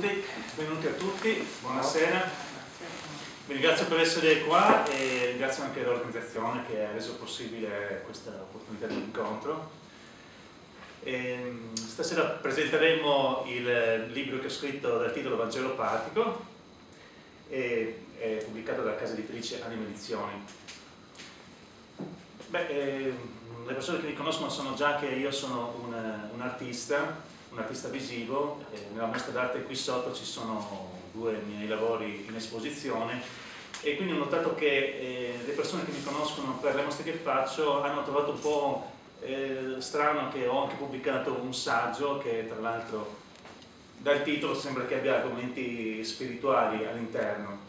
tutti, benvenuti a tutti, buonasera. Vi ringrazio per essere qua e ringrazio anche l'organizzazione che ha reso possibile questa opportunità di incontro. Stasera presenteremo il libro che ho scritto dal titolo Vangelo Pratico, è pubblicato dalla casa editrice Anima Edizioni. Le persone che mi conoscono sanno già che io sono un artista visivo. Nella mostra d'arte qui sotto ci sono due miei lavori in esposizione e quindi ho notato che le persone che mi conoscono per le mostre che faccio hanno trovato un po' strano che ho anche pubblicato un saggio che, tra l'altro, dal titolo sembra che abbia argomenti spirituali all'interno.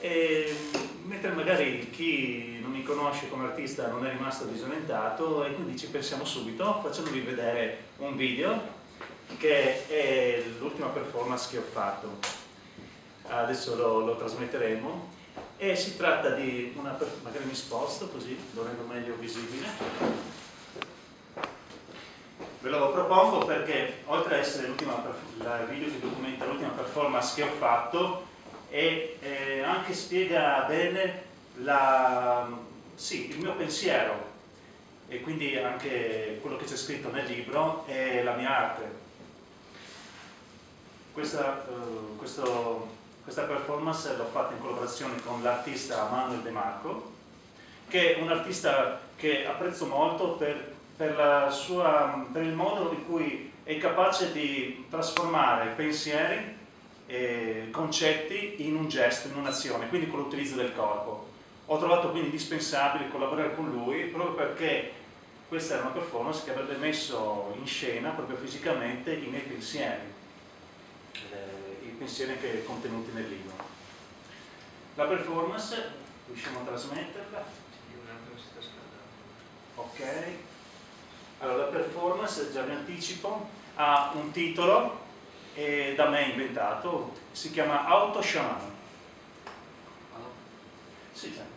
Mentre magari chi non mi conosce come artista non è rimasto disorientato, e quindi ci pensiamo subito facendovi vedere un video che è l'ultima performance che ho fatto. Adesso lo trasmetteremo e si tratta di una performance, magari mi sposto così lo rendo meglio visibile. Ve lo propongo perché, oltre a essere il video che documenta l'ultima performance che ho fatto, e anche spiega bene il mio pensiero e quindi anche quello che c'è scritto nel libro e la mia arte. Questa performance l'ho fatta in collaborazione con l'artista Manuel De Marco, che è un artista che apprezzo molto per il modo in cui è capace di trasformare pensieri e concetti in un gesto, in un'azione, quindi con l'utilizzo del corpo. Ho trovato quindi indispensabile collaborare con lui proprio perché questa era una performance che avrebbe messo in scena proprio fisicamente i miei pensieri, i pensieri che contenuti nel libro. La performance, riusciamo a trasmetterla? Ok, allora la performance, già vi anticipo, ha un titolo e da me inventato, si chiama Autosciamano. Sì, certo.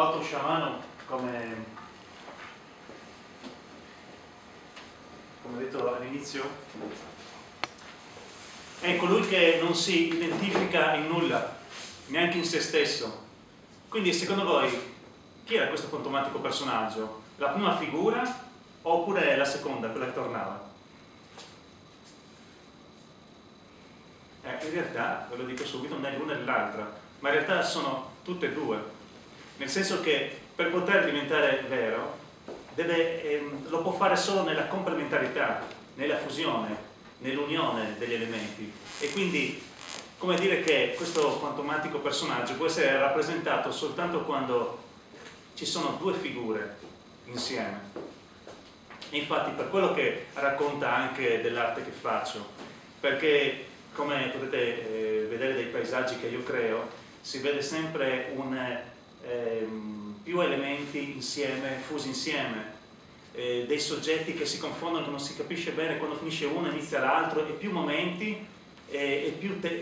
Autosciamano, come ho detto all'inizio, è colui che non si identifica in nulla, neanche in se stesso. Quindi secondo voi chi era questo fantomatico personaggio? La prima figura oppure la seconda, quella che tornava? In realtà, ve lo dico subito, non è l'una e l'altra, ma in realtà sono tutte e due, nel senso che per poter diventare vero lo può fare solo nella complementarità, nella fusione, nell'unione degli elementi, e quindi come dire che questo fantomatico personaggio può essere rappresentato soltanto quando ci sono due figure insieme. E infatti per quello che racconta anche dell'arte che faccio, perché come potete vedere dai paesaggi che io creo, si vede sempre più elementi insieme, fusi insieme, dei soggetti che si confondono, che non si capisce bene, quando finisce uno inizia l'altro, e più momenti e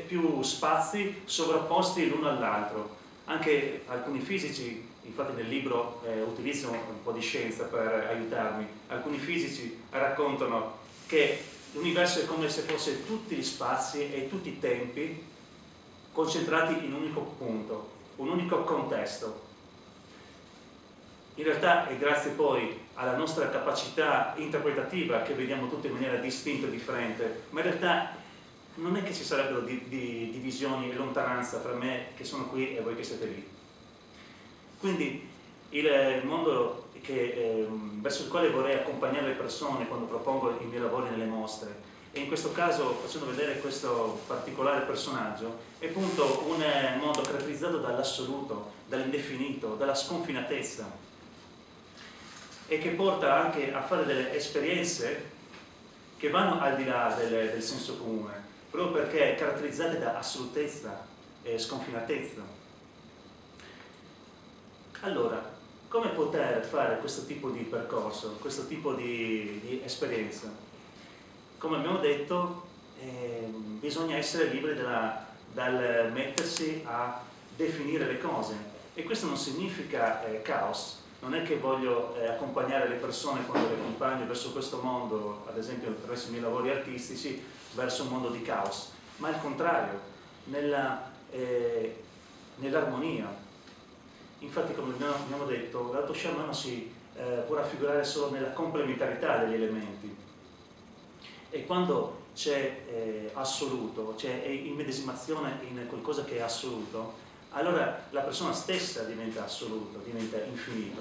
più spazi sovrapposti l'uno all'altro. Anche alcuni fisici, infatti nel libro utilizzo un po' di scienza per aiutarmi, alcuni fisici raccontano che l'universo è come se fosse tutti gli spazi e tutti i tempi concentrati in un unico punto, un unico contesto. In realtà è grazie poi alla nostra capacità interpretativa che vediamo tutto in maniera distinta e differente, ma in realtà non è che ci sarebbero divisioni e lontananza tra me che sono qui e voi che siete lì. Quindi il mondo verso il quale vorrei accompagnare le persone quando propongo i miei lavori nelle mostre, e in questo caso facendo vedere questo particolare personaggio, è appunto un mondo caratterizzato dall'assoluto, dall'indefinito, dalla sconfinatezza, e che porta anche a fare delle esperienze che vanno al di là del senso comune, proprio perché caratterizzate da assolutezza e sconfinatezza. Allora, come poter fare questo tipo di percorso, questo tipo di esperienza? Come abbiamo detto, bisogna essere liberi dal mettersi a definire le cose, e questo non significa caos. Non è che voglio accompagnare le persone, quando le accompagno verso questo mondo, ad esempio attraverso i miei lavori artistici, verso un mondo di caos, ma al contrario, nell'armonia. Infatti, come abbiamo detto, l'autosciamano si può raffigurare solo nella complementarità degli elementi, e quando c'è assoluto, c'è immedesimazione in qualcosa che è assoluto, allora la persona stessa diventa assoluto, diventa infinito.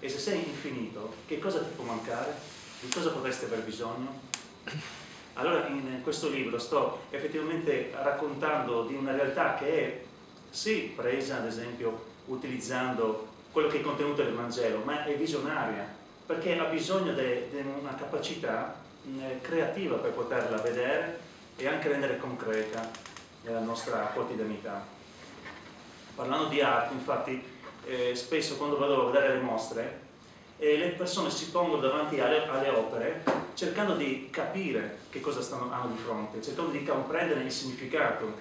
E se sei infinito, che cosa ti può mancare? Di cosa potresti aver bisogno? Allora in questo libro sto effettivamente raccontando di una realtà che è sì presa, ad esempio, utilizzando quello che è contenuto nel Vangelo, ma è visionaria, perché ha bisogno di una capacità creativa per poterla vedere e anche rendere concreta nella nostra quotidianità. Parlando di arte, infatti, spesso quando vado a vedere le mostre, le persone si pongono davanti alle opere cercando di capire che cosa hanno di fronte, cercando di comprendere il significato.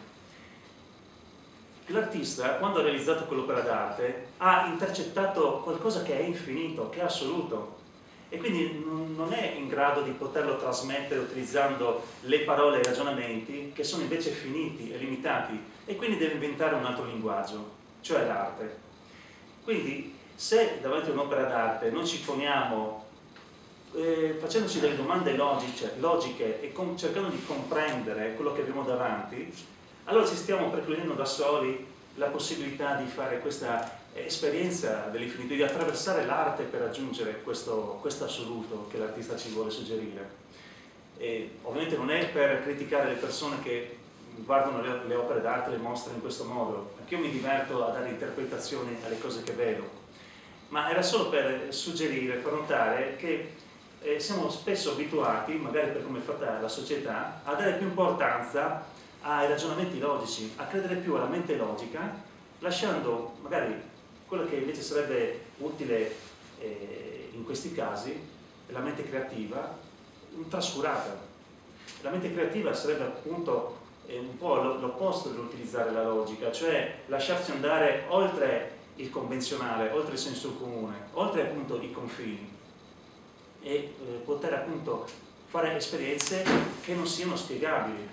L'artista, quando ha realizzato quell'opera d'arte, ha intercettato qualcosa che è infinito, che è assoluto, e quindi non è in grado di poterlo trasmettere utilizzando le parole e i ragionamenti che sono invece finiti e limitati, e quindi deve inventare un altro linguaggio, cioè l'arte. Quindi se davanti a un'opera d'arte noi ci poniamo facendoci delle domande logiche e cercando di comprendere quello che abbiamo davanti, allora ci stiamo precludendo da soli la possibilità di fare questa esperienza dell'infinito, di attraversare l'arte per raggiungere questo assoluto che l'artista ci vuole suggerire. E ovviamente non è per criticare le persone che guardano le opere d'arte, le mostre in questo modo, anche io mi diverto a dare interpretazioni alle cose che vedo, ma era solo per suggerire, per notare che siamo spesso abituati, magari per come è fatta la società, a dare più importanza ai ragionamenti logici, a credere più alla mente logica, lasciando magari quello che invece sarebbe utile in questi casi, la mente creativa, trascurata. La mente creativa sarebbe appunto un po' l'opposto dell'utilizzare la logica, cioè lasciarsi andare oltre il convenzionale, oltre il senso comune, oltre appunto i confini, e poter appunto fare esperienze che non siano spiegabili.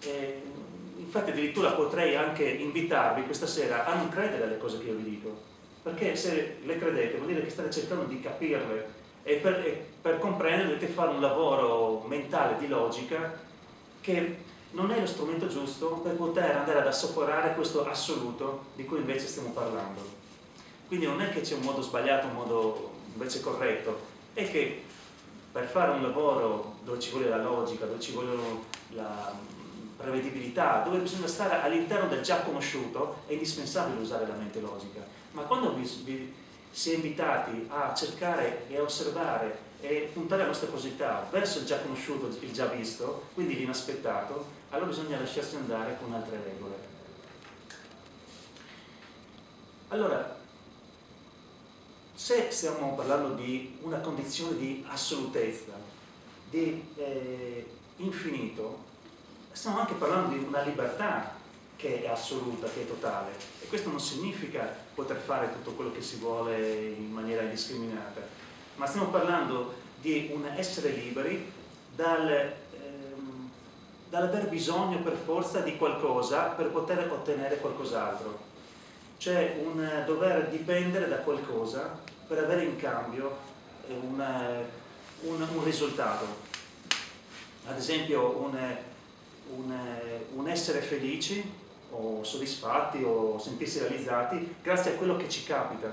E, infatti, addirittura potrei anche invitarvi questa sera a non credere alle cose che io vi dico, perché se le credete vuol dire che state cercando di capirle, e per comprendere dovete fare un lavoro mentale di logica che non è lo strumento giusto per poter andare ad assaporare questo assoluto di cui invece stiamo parlando. Quindi non è che c'è un modo sbagliato, un modo invece corretto, è che per fare un lavoro dove ci vuole la logica, dove ci vuole la prevedibilità, dove bisogna stare all'interno del già conosciuto, è indispensabile usare la mente logica. Ma quando vi si è invitati a cercare e a osservare e puntare la nostra curiosità verso il già conosciuto, il già visto, quindi l'inaspettato, allora bisogna lasciarsi andare con altre regole. Allora, se stiamo parlando di una condizione di assolutezza, di infinito, stiamo anche parlando di una libertà che è assoluta, che è totale, e questo non significa poter fare tutto quello che si vuole in maniera indiscriminata, ma stiamo parlando di un essere liberi dall'aver bisogno per forza di qualcosa per poter ottenere qualcos'altro, cioè un dover dipendere da qualcosa per avere in cambio un risultato. Ad esempio un essere felici o soddisfatti o sentirsi realizzati grazie a quello che ci capita.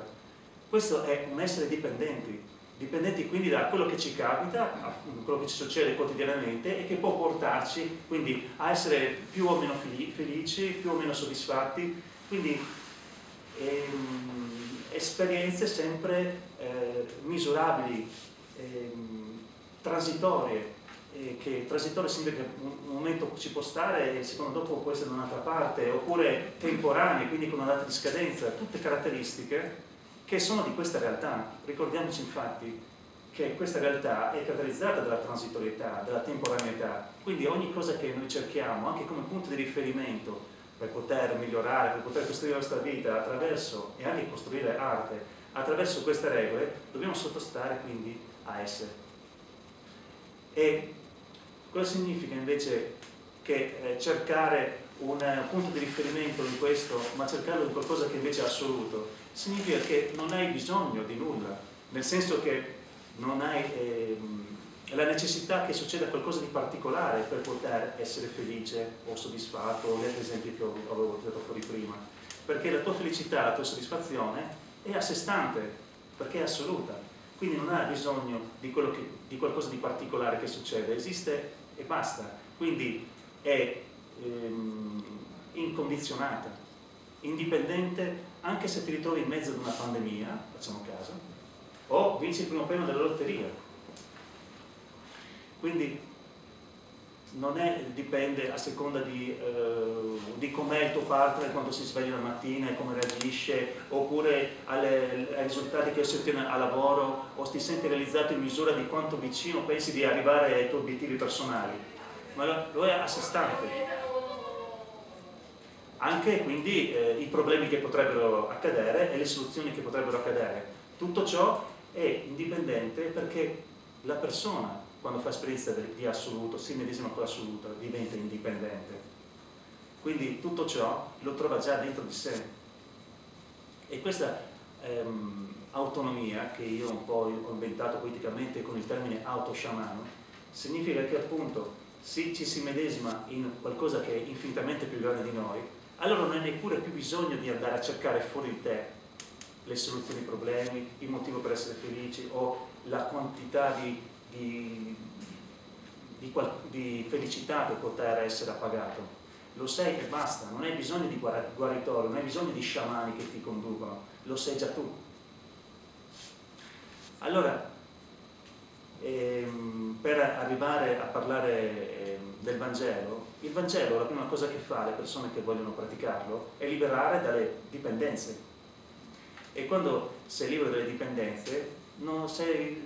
Questo è un essere dipendenti quindi da quello che ci capita, a quello che ci succede quotidianamente, e che può portarci quindi a essere più o meno felici, più o meno soddisfatti, quindi esperienze sempre misurabili, transitorie, che transitorio significa che un momento ci può stare e il secondo dopo può essere da un'altra parte, oppure temporanee, quindi con una data di scadenza, tutte caratteristiche che sono di questa realtà. Ricordiamoci infatti che questa realtà è caratterizzata dalla transitorietà, dalla temporaneità, quindi ogni cosa che noi cerchiamo, anche come punto di riferimento per poter migliorare, per poter costruire la nostra vita attraverso, e anche costruire arte, attraverso queste regole, dobbiamo sottostare quindi a esse. E cosa significa invece che cercare un punto di riferimento in questo, ma cercarlo in qualcosa che invece è assoluto? Significa che non hai bisogno di nulla, nel senso che non hai la necessità che succeda qualcosa di particolare per poter essere felice o soddisfatto, gli altri esempi che avevo tirato fuori prima, perché la tua felicità, la tua soddisfazione è a sé stante, perché è assoluta. Quindi non ha bisogno di qualcosa di particolare che succede, esiste e basta. Quindi è incondizionata, indipendente, anche se ti ritrovi in mezzo ad una pandemia, facciamo caso, o vinci il primo premio della lotteria. Quindi non è, dipende a seconda di com'è il tuo partner quando si sveglia la mattina e come reagisce, oppure ai risultati che si ottiene al lavoro, o ti senti realizzato in misura di quanto vicino pensi di arrivare ai tuoi obiettivi personali, ma lo è a sé stante. Anche quindi i problemi che potrebbero accadere e le soluzioni che potrebbero accadere, tutto ciò è indipendente perché la persona, quando fa esperienza di assoluto, si medesima con l'assoluto, diventa indipendente. Quindi tutto ciò lo trova già dentro di sé. E questa autonomia, che io un po' ho inventato politicamente con il termine autosciamano, significa che appunto se ci si medesima in qualcosa che è infinitamente più grande di noi, allora non hai neppure più bisogno di andare a cercare fuori di te le soluzioni ai problemi, il motivo per essere felici o la quantità di felicità per poter essere appagato. Lo sei e basta, non hai bisogno di guaritori, non hai bisogno di sciamani che ti conducono, lo sei già tu. Allora, per arrivare a parlare del Vangelo, il Vangelo, la prima cosa che fa le persone che vogliono praticarlo è liberare dalle dipendenze, e quando sei libero dalle dipendenze non sei,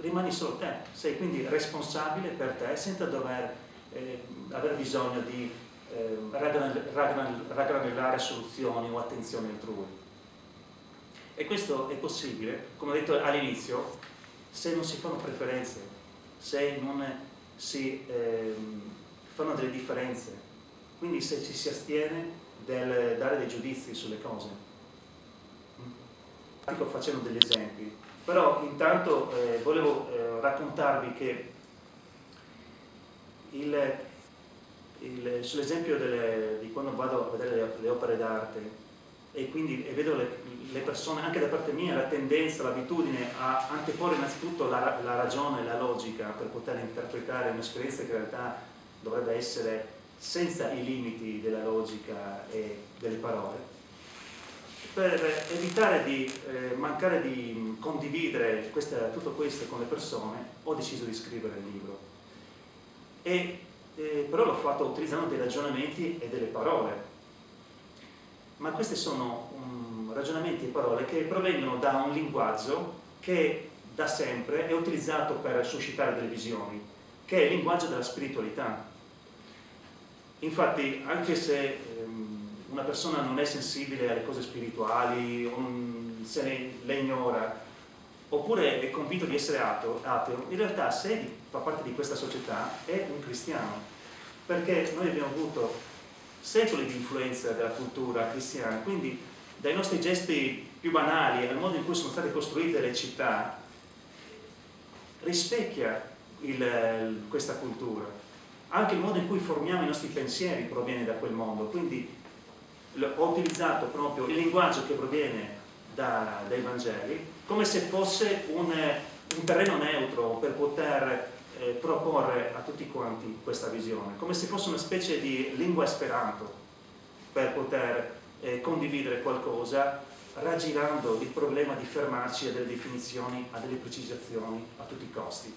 rimani solo te, sei quindi responsabile per te senza dover aver bisogno di ragranellare soluzioni o attenzioni altrui. E questo è possibile, come ho detto all'inizio, se non si fanno preferenze, se non si fanno delle differenze, quindi se ci si astiene dal dare dei giudizi sulle cose. Sto facendo degli esempi, però intanto volevo raccontarvi che sull'esempio di quando vado a vedere le opere d'arte e quindi vedo le persone, anche da parte mia, la tendenza, l'abitudine a anteporre innanzitutto la ragione, la logica per poter interpretare un'esperienza che in realtà dovrebbe essere senza i limiti della logica e delle parole, per evitare di mancare di condividere tutto questo con le persone. Ho deciso di scrivere il libro, però l'ho fatto utilizzando dei ragionamenti e delle parole, ma questi sono ragionamenti e parole che provengono da un linguaggio che da sempre è utilizzato per suscitare delle visioni, che è il linguaggio della spiritualità. Infatti, anche se una persona non è sensibile alle cose spirituali, se le ignora, oppure è convinto di essere ateo, in realtà se fa parte di questa società è un cristiano, perché noi abbiamo avuto secoli di influenza della cultura cristiana, quindi dai nostri gesti più banali al modo in cui sono state costruite le città rispecchia questa cultura. Anche il modo in cui formiamo i nostri pensieri proviene da quel mondo, quindi ho utilizzato proprio il linguaggio che proviene dai Vangeli come se fosse un terreno neutro per poter proporre a tutti quanti questa visione, come se fosse una specie di lingua esperanto per poter condividere qualcosa, raggirando il problema di fermarci a delle definizioni, a delle precisazioni a tutti i costi.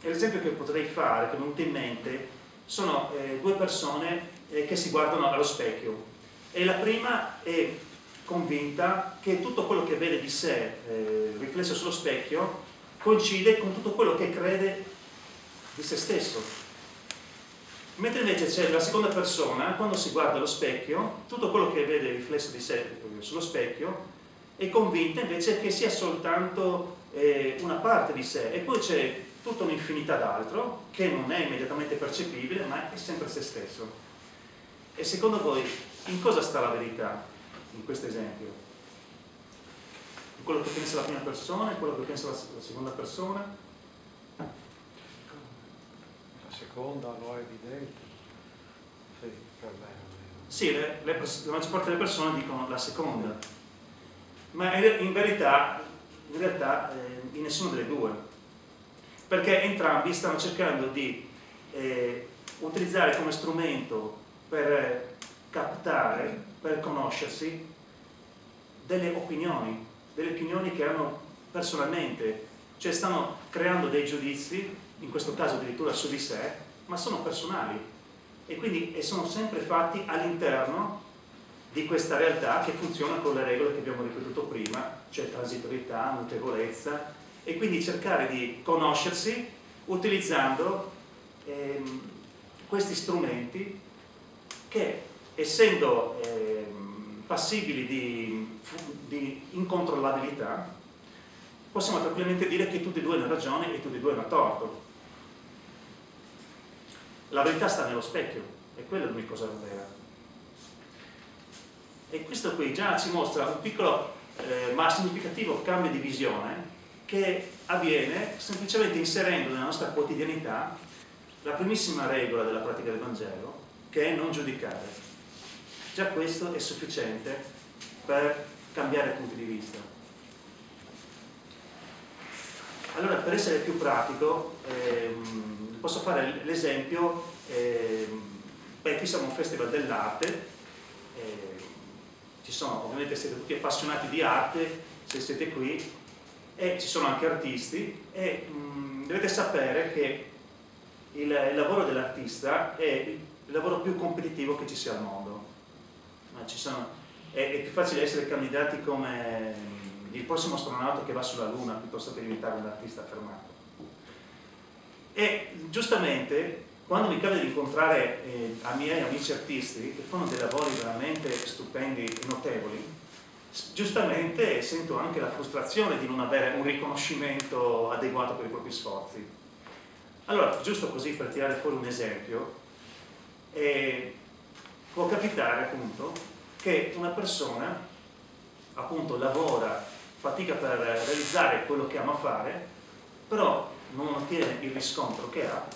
L'esempio che potrei fare, che mi è venuto in mente, sono due persone che si guardano allo specchio e la prima è convinta che tutto quello che vede di sé riflesso sullo specchio coincide con tutto quello che crede di se stesso, mentre invece c'è la seconda persona, quando si guarda allo specchio, tutto quello che vede riflesso di sé sullo specchio è convinta invece che sia soltanto una parte di sé, e poi c'è tutta un'infinità d'altro che non è immediatamente percepibile, ma è sempre se stesso. E secondo voi in cosa sta la verità in questo esempio? In quello che pensa la prima persona, in quello che pensa la seconda persona? La seconda lo è evidente. Sì, per me. Sì, la maggior parte delle persone dicono la seconda, ma in realtà in nessuna delle due, perché entrambi stanno cercando di utilizzare come strumento per captare, per conoscersi, delle opinioni che hanno personalmente, cioè stanno creando dei giudizi, in questo caso addirittura su di sé, ma sono personali e sono sempre fatti all'interno di questa realtà che funziona con le regole che abbiamo ripetuto prima, cioè transitorietà, mutevolezza, e quindi cercare di conoscersi utilizzando questi strumenti che, essendo passibili di incontrollabilità, possiamo tranquillamente dire che tutti e due hanno ragione e tutti e due hanno torto. La verità sta nello specchio, e quella è l'unica cosa vera. E questo qui già ci mostra un piccolo ma significativo cambio di visione che avviene semplicemente inserendo nella nostra quotidianità la primissima regola della pratica del Vangelo, che è non giudicare. Già questo è sufficiente per cambiare punti di vista. Allora, per essere più pratico, posso fare l'esempio, qui siamo a un festival dell'arte, ovviamente siete tutti appassionati di arte, se siete qui, e ci sono anche artisti, e dovete sapere che il lavoro dell'artista è il lavoro più competitivo che ci sia al mondo. È più facile essere candidati come il prossimo astronauta che va sulla Luna piuttosto che diventare un artista affermato. E giustamente quando mi capita di incontrare miei amici artisti che fanno dei lavori veramente stupendi e notevoli, giustamente sento anche la frustrazione di non avere un riconoscimento adeguato per i propri sforzi. Allora, giusto così per tirare fuori un esempio, può capitare appunto che una persona appunto lavora, fatica per realizzare quello che ama fare, però non ottiene il riscontro che ha,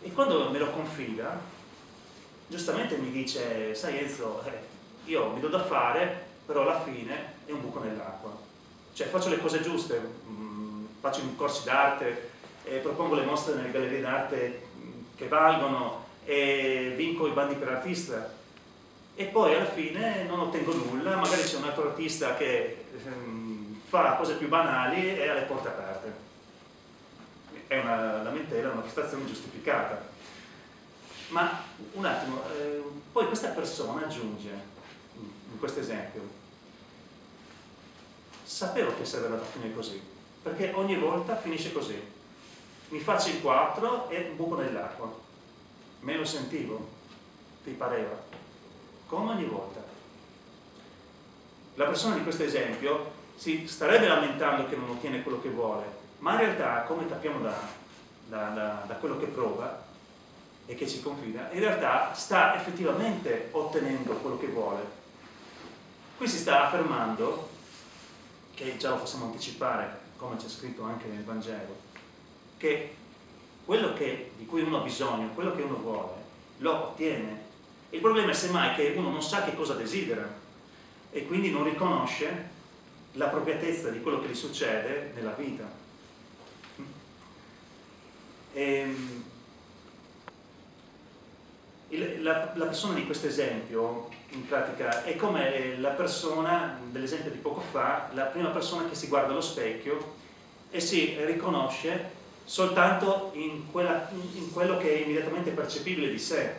e quando me lo confida giustamente mi dice: sai Enzo, io mi do da fare, però alla fine è un buco nell'acqua. Cioè faccio le cose giuste, faccio i corsi d'arte, propongo le mostre nelle gallerie d'arte che valgono, e vinco i bandi per artista, e poi alla fine non ottengo nulla, magari c'è un altro artista che fa cose più banali e ha le porte aperte. È una lamentela, una frustrazione giustificata. Ma un attimo, poi questa persona aggiunge, in questo esempio: sapevo che sarebbe andata a finire così, perché ogni volta finisce così, mi faccio il 4 e un buco nell'acqua. Me lo sentivo, ti pareva, come ogni volta. La persona di questo esempio si starebbe lamentando che non ottiene quello che vuole, ma in realtà, come capiamo da quello che prova e che ci confida, in realtà sta effettivamente ottenendo quello che vuole. Qui si sta affermando, che già lo possiamo anticipare, come c'è scritto anche nel Vangelo, che quello di cui uno ha bisogno, quello che uno vuole, lo ottiene. Il problema è semmai che uno non sa che cosa desidera e quindi non riconosce l'appropriatezza di quello che gli succede nella vita. La persona di questo esempio, in pratica, è come la persona dell'esempio di poco fa, la prima persona che si guarda allo specchio e si riconosce soltanto in quello che è immediatamente percepibile di sé,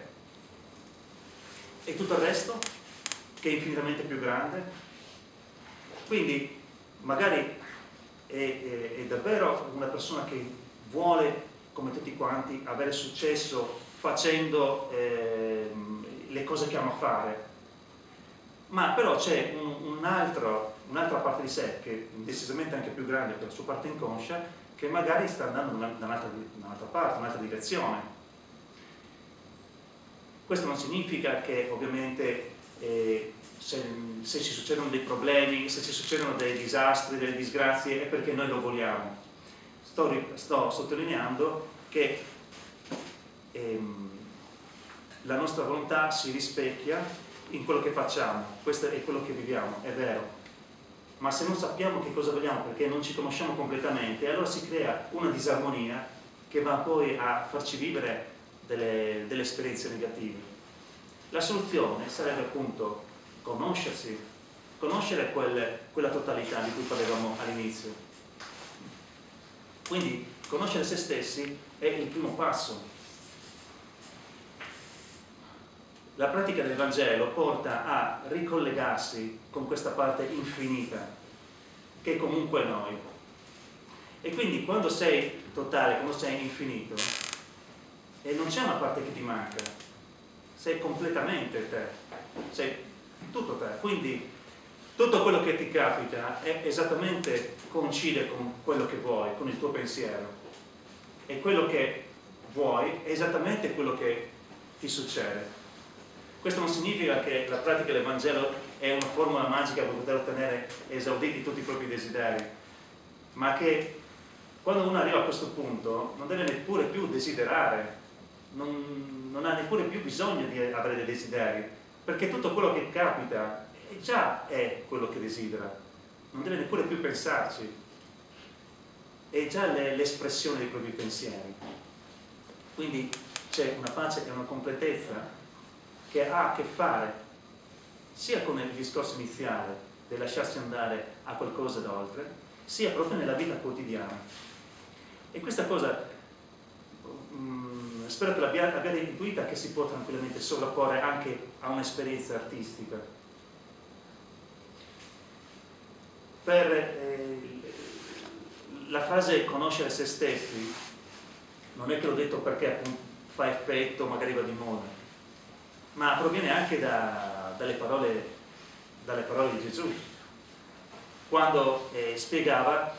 e tutto il resto che è infinitamente più grande. Quindi magari è davvero una persona che vuole, come tutti quanti, avere successo facendo le cose che ama fare, ma però c'è un'altra parte di sé, che è decisamente anche più grande per la sua parte inconscia, che magari sta andando da un'altra parte, un'altra direzione. Questo non significa che ovviamente se ci succedono dei problemi, se ci succedono dei disastri, delle disgrazie, è perché noi lo vogliamo. Sto sottolineando che la nostra volontà si rispecchia in quello che facciamo, questo è quello che viviamo, è vero, ma se non sappiamo che cosa vogliamo, perché non ci conosciamo completamente, allora si crea una disarmonia che va poi a farci vivere delle esperienze negative. La soluzione sarebbe appunto conoscersi, conoscere quella totalità di cui parlavamo all'inizio. Quindi conoscere se stessi è il primo passo. La pratica del Vangelo porta a ricollegarsi con questa parte infinita, che è comunque noi. E quindi quando sei totale, quando sei infinito, e non c'è una parte che ti manca, sei completamente te, sei tutto te. Quindi tutto quello che ti capita è esattamente, coincide con quello che vuoi, con il tuo pensiero. E quello che vuoi è esattamente quello che ti succede. Questo non significa che la pratica del Vangelo è una formula magica per poter ottenere esauditi tutti i propri desideri, ma che quando uno arriva a questo punto non deve neppure più desiderare, non ha neppure più bisogno di avere dei desideri, perché tutto quello che capita già è quello che desidera, non deve neppure più pensarci, è già l'espressione dei propri pensieri. Quindi c'è una pace e una completezza che ha a che fare sia con il discorso iniziale del lasciarsi andare a qualcosa d'oltre, sia proprio nella vita quotidiana. E questa cosa spero che l'abbiate intuita, che si può tranquillamente sovrapporre anche a un'esperienza artistica. Per la frase conoscere se stessi non è che l'ho detto perché appunto fa effetto, magari va di moda, ma proviene anche dalle parole di Gesù, quando spiegava,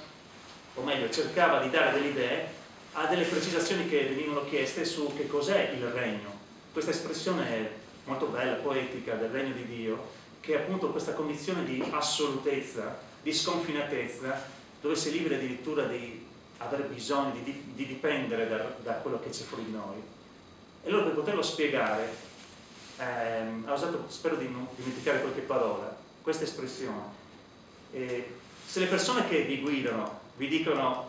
o meglio cercava di dare delle idee a delle precisazioni che venivano chieste su che cos'è il regno. Questa espressione molto bella, poetica, del regno di Dio, che è appunto questa condizione di assolutezza, di sconfinatezza, dove si è liberi addirittura di aver bisogno di dipendere da quello che c'è fuori di noi. E allora, per poterlo spiegare, ho usato, spero di non dimenticare qualche parola, questa espressione. Se le persone che vi guidano vi dicono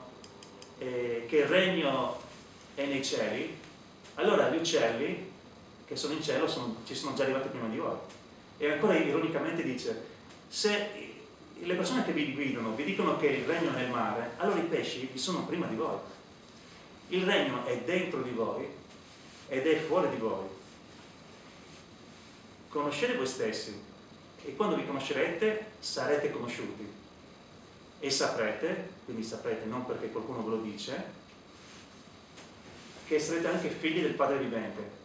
che il regno è nei cieli, allora gli uccelli che sono in cielo ci sono già arrivati prima di voi. E ancora ironicamente dice, se le persone che vi guidano vi dicono che il regno è nel mare, allora i pesci vi sono prima di voi. Il regno è dentro di voi ed è fuori di voi. Conoscete voi stessi, e quando vi conoscerete sarete conosciuti. E saprete, quindi saprete non perché qualcuno ve lo dice, che sarete anche figli del Padre vivente.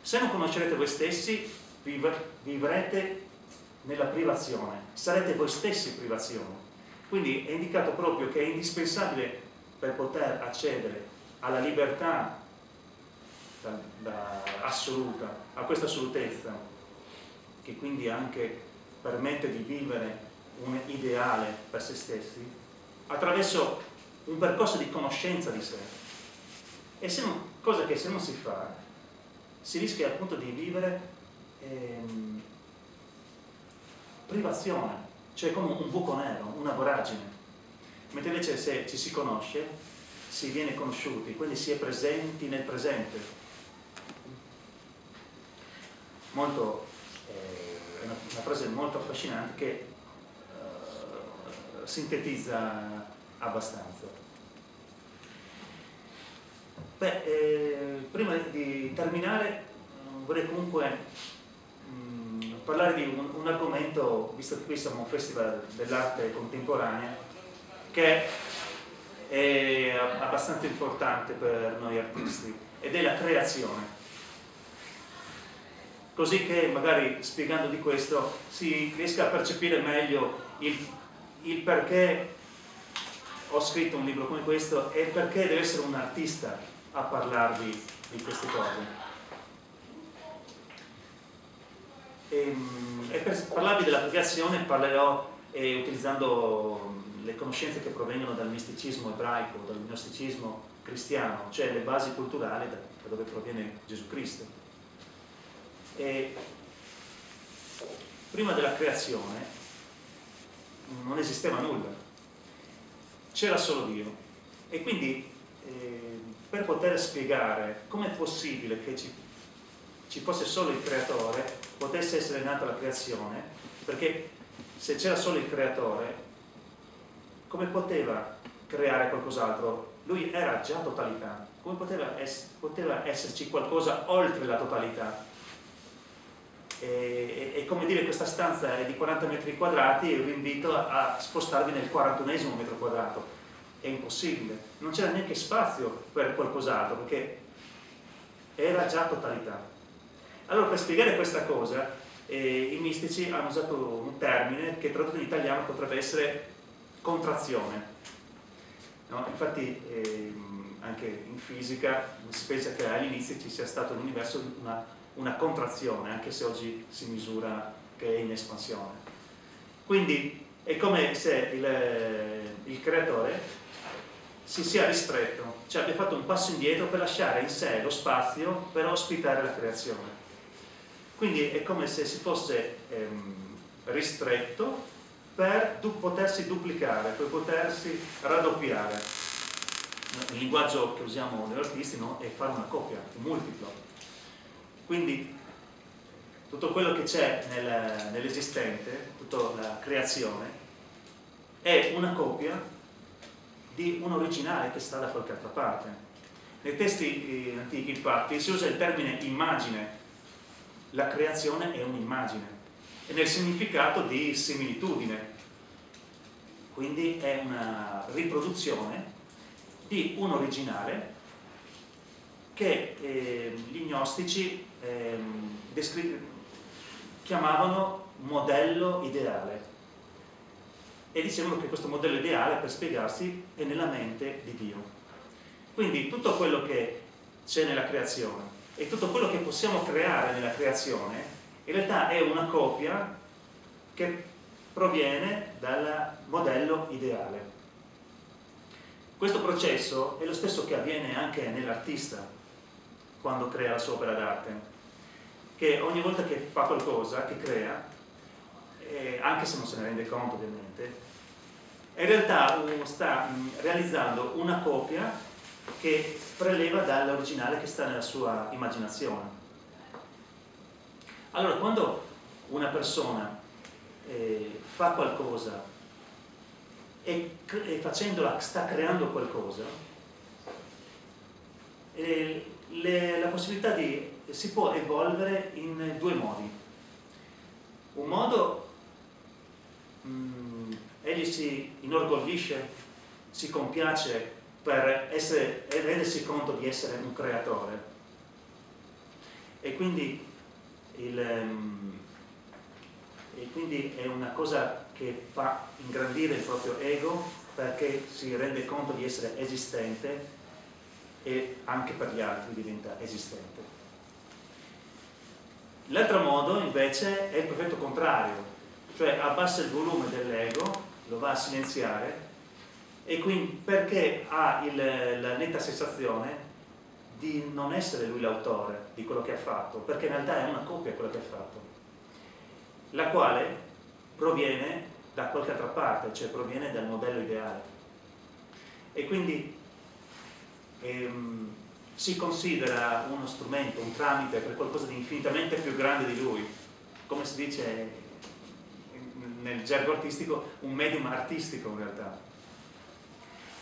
Se non conoscerete voi stessi, vivrete nella privazione, sarete voi stessi privazione. Quindi è indicato proprio che è indispensabile, per poter accedere alla libertà assoluta, a questa assolutezza, che quindi anche permette di vivere un ideale per se stessi, attraverso un percorso di conoscenza di sé. E se non, cosa che se non si fa, si rischia appunto di vivere privazione, cioè come un buco nero, una voragine. Mentre invece se ci si conosce, si viene conosciuti, quindi si è presenti nel presente. Molto, è una frase molto affascinante che sintetizza abbastanza. Beh, prima di terminare vorrei comunque parlare di un argomento, visto che qui siamo a un festival dell'arte contemporanea, che è abbastanza importante per noi artisti, ed è la creazione. Così che magari spiegando di questo si riesca a percepire meglio il perché ho scritto un libro come questo e perché deve essere un artista a parlarvi di queste cose. E per parlarvi della creazione parlerò utilizzando le conoscenze che provengono dal misticismo ebraico, dal gnosticismo cristiano, cioè le basi culturali da dove proviene Gesù Cristo. E prima della creazione non esisteva nulla, c'era solo Dio. E quindi per poter spiegare com'è possibile che ci fosse solo il creatore, potesse essere nata la creazione, perché se c'era solo il creatore, come poteva creare qualcos'altro? Lui era già totalità, come poteva esserci qualcosa oltre la totalità? E come dire, questa stanza è di 40 metri quadrati e vi invito a spostarvi nel 41esimo metro quadrato. È impossibile, non c'era neanche spazio per qualcos'altro, perché era già totalità. Allora, per spiegare questa cosa, i mistici hanno usato un termine che tradotto in italiano potrebbe essere contrazione, no? Infatti anche in fisica si pensa che all'inizio ci sia stato l'universo una contrazione, anche se oggi si misura che è in espansione. Quindi è come se il creatore si sia ristretto, cioè abbia fatto un passo indietro per lasciare in sé lo spazio per ospitare la creazione. Quindi è come se si fosse ristretto per potersi duplicare, per potersi raddoppiare. Il linguaggio che usiamo negli artisti, no? È fare una coppia, un multiplo. Quindi tutto quello che c'è nell'esistente, tutta la creazione, è una copia di un originale che sta da qualche altra parte. Nei testi antichi, infatti, si usa il termine immagine. La creazione è un'immagine, e nel significato di similitudine. Quindi è una riproduzione di un originale che gli gnostici chiamavano modello ideale, e dicevano che questo modello ideale, per spiegarsi, è nella mente di Dio. Quindi tutto quello che c'è nella creazione e tutto quello che possiamo creare nella creazione in realtà è una copia che proviene dal modello ideale. Questo processo è lo stesso che avviene anche nell'artista quando crea la sua opera d'arte, che ogni volta che fa qualcosa, che crea, anche se non se ne rende conto ovviamente, in realtà sta realizzando una copia che preleva dall'originale che sta nella sua immaginazione. Allora, quando una persona fa qualcosa e facendola sta creando qualcosa, la possibilità si può evolvere in due modi. Un modo, egli si inorgoglisce, si compiace per rendersi conto di essere un creatore, e quindi, è una cosa che fa ingrandire il proprio ego, perché si rende conto di essere esistente e anche per gli altri diventa esistente. L'altro modo invece è il perfetto contrario, cioè abbassa il volume dell'ego, lo va a silenziare, e quindi perché ha la netta sensazione di non essere lui l'autore di quello che ha fatto, perché in realtà è una copia quello che ha fatto, la quale proviene da qualche altra parte, cioè proviene dal modello ideale. E quindi si considera uno strumento, un tramite per qualcosa di infinitamente più grande di lui, come si dice nel gergo artistico, un medium artistico in realtà.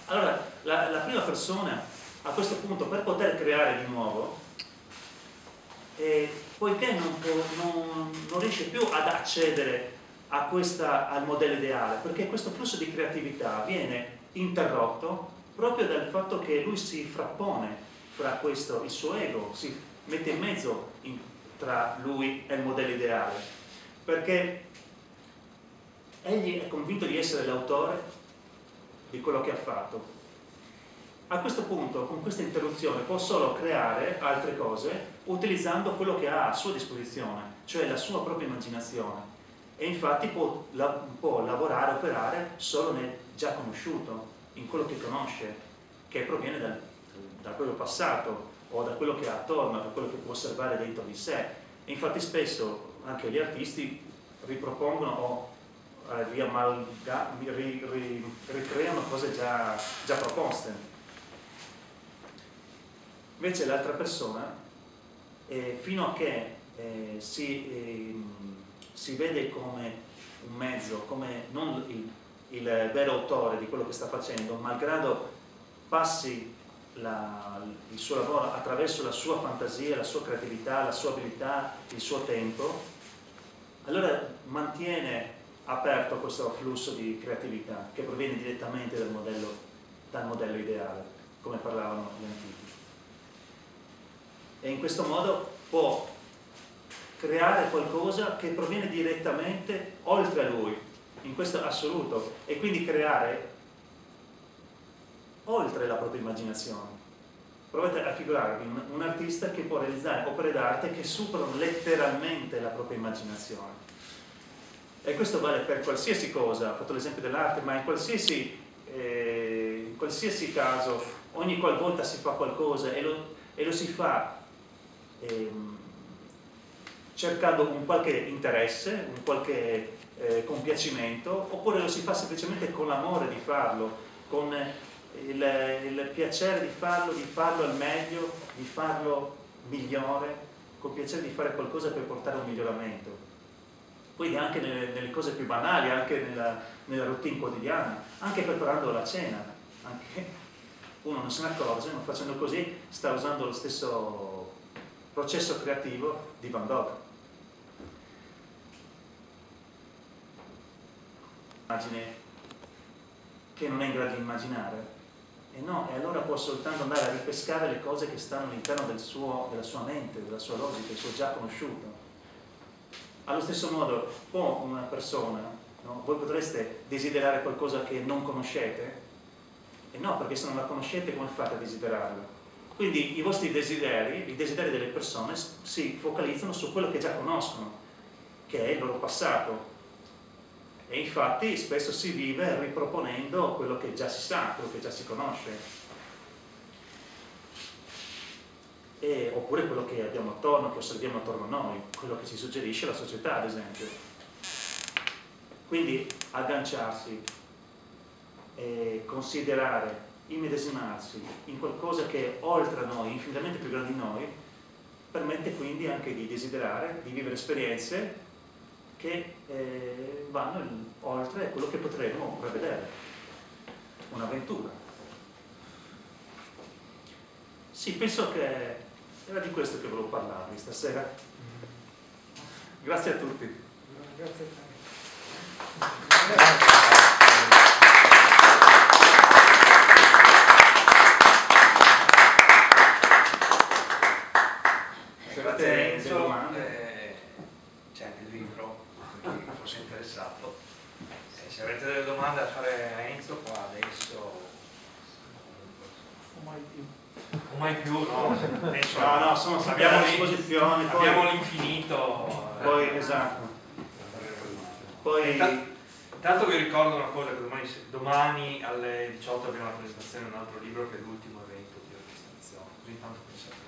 Allora, la prima persona a questo punto, per poter creare di nuovo, poiché non riesce più ad accedere al modello ideale, perché questo flusso di creatività viene interrotto proprio dal fatto che lui si frappone fra questo, il suo ego, si mette in mezzo tra lui e il modello ideale, perché egli è convinto di essere l'autore di quello che ha fatto. A questo punto, con questa interruzione, può solo creare altre cose utilizzando quello che ha a sua disposizione, cioè la sua propria immaginazione, e infatti può lavorare, operare solo nel già conosciuto, in quello che conosce, che proviene dal proprio passato o da quello che ha attorno, da quello che può osservare dentro di sé. E infatti spesso anche gli artisti ripropongono o ricreano cose già proposte. Invece l'altra persona, fino a che si vede come un mezzo, come non il vero autore di quello che sta facendo, malgrado passi il suo lavoro attraverso la sua fantasia, la sua creatività, la sua abilità, il suo tempo, allora mantiene aperto questo flusso di creatività che proviene direttamente dal modello ideale, come parlavano gli antichi. E in questo modo può creare qualcosa che proviene direttamente oltre a lui, in questo assoluto, e quindi creare oltre la propria immaginazione. Provate a figurarvi un artista che può realizzare opere d'arte che superano letteralmente la propria immaginazione. E questo vale per qualsiasi cosa, ho fatto l'esempio dell'arte, ma in qualsiasi caso, ogni qualvolta si fa qualcosa e lo si fa cercando un qualche interesse, un qualche compiacimento, oppure lo si fa semplicemente con l'amore di farlo, con il piacere di farlo al meglio, di farlo migliore, con il piacere di fare qualcosa per portare un miglioramento. Quindi anche nelle cose più banali, anche nella routine quotidiana, anche preparando la cena, anche uno non se ne accorge, ma facendo così sta usando lo stesso processo creativo di Van Gogh. Immagine che non è in grado di immaginare, E no, e allora può soltanto andare a ripescare le cose che stanno all'interno della sua mente, della sua logica, del suo già conosciuto. Allo stesso modo, può una persona, no? Voi potreste desiderare qualcosa che non conoscete? E no, perché se non la conoscete come fate a desiderarlo? Quindi i vostri desideri, i desideri delle persone, si focalizzano su quello che già conoscono, che è il loro passato. E infatti spesso si vive riproponendo quello che già si sa, quello che già si conosce. Oppure quello che abbiamo attorno, che osserviamo attorno a noi, quello che ci suggerisce la società, ad esempio. Quindi agganciarsi, considerare, immedesimarsi in qualcosa che è oltre a noi, infinitamente più grande di noi, permette quindi anche di desiderare, di vivere esperienze che vanno oltre quello che potremmo prevedere, un'avventura. Sì, penso che era di questo che volevo parlarvi stasera. Grazie a tutti. Grazie a te. Se avete delle domande da fare a Enzo qua adesso, o mai più, no? Adesso, no, sono abbiamo a disposizione, abbiamo l'infinito. Poi esatto. Poi intanto vi ricordo una cosa, che domani alle 18 abbiamo la presentazione di un altro libro che è l'ultimo evento di registrazione, così tanto pensate.